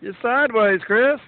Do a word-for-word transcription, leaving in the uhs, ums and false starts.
You're sideways, Chris.